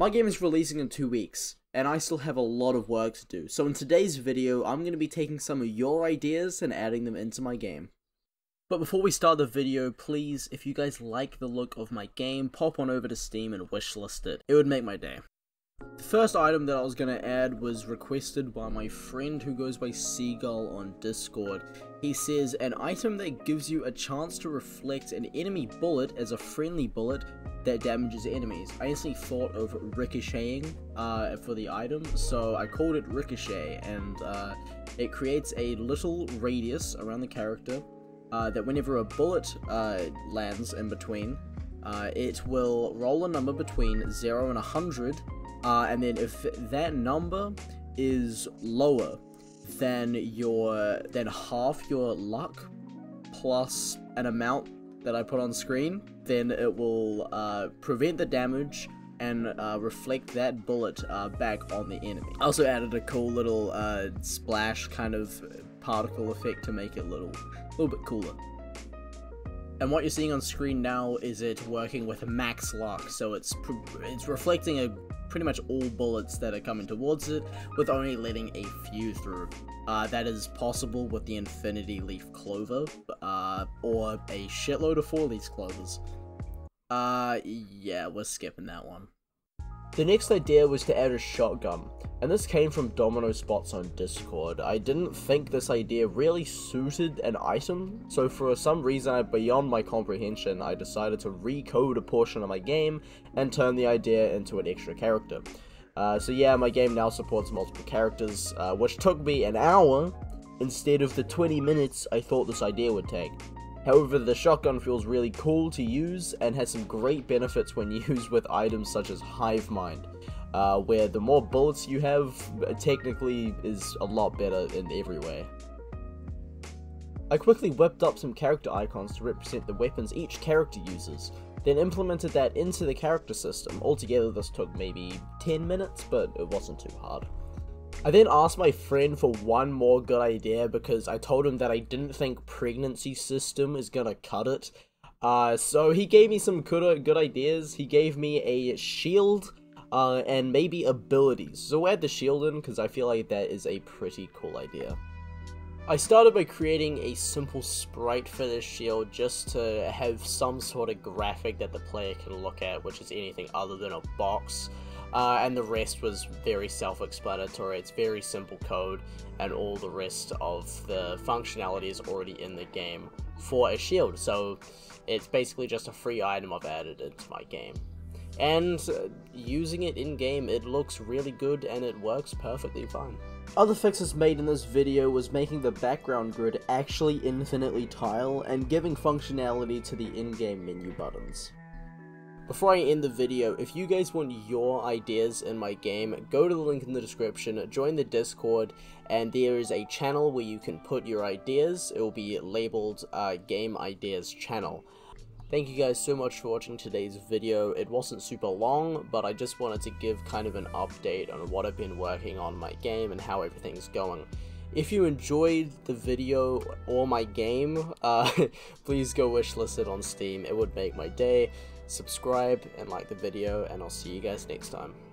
My game is releasing in 2 weeks, and I still have a lot of work to do, so in today's video, I'm going to be taking some of your ideas and adding them into my game. But before we start the video, please, if you guys like the look of my game, pop on over to Steam and wishlist it. It would make my day. The first item that I was going to add was requested by my friend who goes by Seagull on Discord. He says, an item that gives you a chance to reflect an enemy bullet as a friendly bullet that damages enemies. I instantly thought of ricocheting for the item, so I called it Ricochet, and it creates a little radius around the character that whenever a bullet lands in between, it will roll a number between 0 and 100, and then if that number is lower than half your luck plus an amount that I put on screen, then it will prevent the damage and reflect that bullet back on the enemy. I also added a cool little splash kind of particle effect to make it a little bit cooler. And what you're seeing on screen now is it working with max luck, so it's reflecting pretty much all bullets that are coming towards it, with only letting a few through. That is possible with the Infinity Leaf Clover, or a shitload of four-leaf clovers. Yeah, we're skipping that one. The next idea was to add a shotgun, and this came from Domino Spots on Discord. I didn't think this idea really suited an item, so for some reason beyond my comprehension, I decided to recode a portion of my game and turn the idea into an extra character. So yeah, my game now supports multiple characters, which took me an hour instead of the 20 minutes I thought this idea would take. However, the shotgun feels really cool to use and has some great benefits when used with items such as Hive Mind, where the more bullets you have technically is a lot better in every way. I quickly whipped up some character icons to represent the weapons each character uses, then implemented that into the character system. Altogether this took maybe 10 minutes, but it wasn't too hard. I then asked my friend for one more good idea because I told him that I didn't think pregnancy system is gonna cut it. So he gave me some good ideas. He gave me a shield and maybe abilities. So we'll add the shield in because I feel like that is a pretty cool idea. I started by creating a simple sprite for this shield just to have some sort of graphic that the player can look at, which is anything other than a box. And the rest was very self-explanatory. It's very simple code, and all the rest of the functionality is already in the game for a shield, so it's basically just a free item I've added into my game. And using it in-game, it looks really good and it works perfectly fine. Other fixes made in this video was making the background grid actually infinitely tile and giving functionality to the in-game menu buttons. Before I end the video, if you guys want your ideas in my game, go to the link in the description, join the Discord, and there is a channel where you can put your ideas. It will be labeled Game Ideas Channel. Thank you guys so much for watching today's video. It wasn't super long, but I just wanted to give kind of an update on what I've been working on my game and how everything's going. If you enjoyed the video or my game, please go wishlist it on Steam. It would make my day. Subscribe and like the video, and I'll see you guys next time.